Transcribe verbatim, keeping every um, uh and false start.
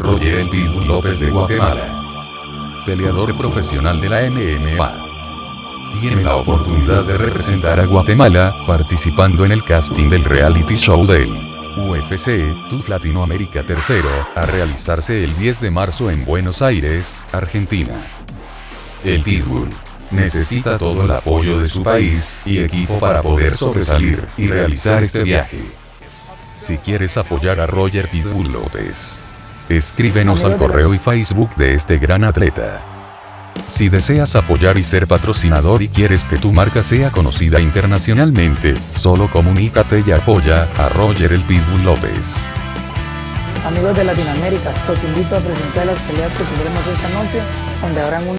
Roller El Pitbull López de Guatemala, peleador profesional de la M M A. Tiene la oportunidad de representar a Guatemala, participando en el casting del reality show del U F C, Tu Latinoamérica Tercero, a realizarse el diez de marzo en Buenos Aires, Argentina. El Pitbull necesita todo el apoyo de su país y equipo para poder sobresalir y realizar este viaje. Si quieres apoyar a Roller Pitbull López, escríbenos al correo y Facebook de este gran atleta. Si deseas apoyar y ser patrocinador y quieres que tu marca sea conocida internacionalmente, solo comunícate y apoya a Roller El Pitbull López. Amigos de Latinoamérica, os invito a presentar las peleas que tendremos esta noche, donde habrán un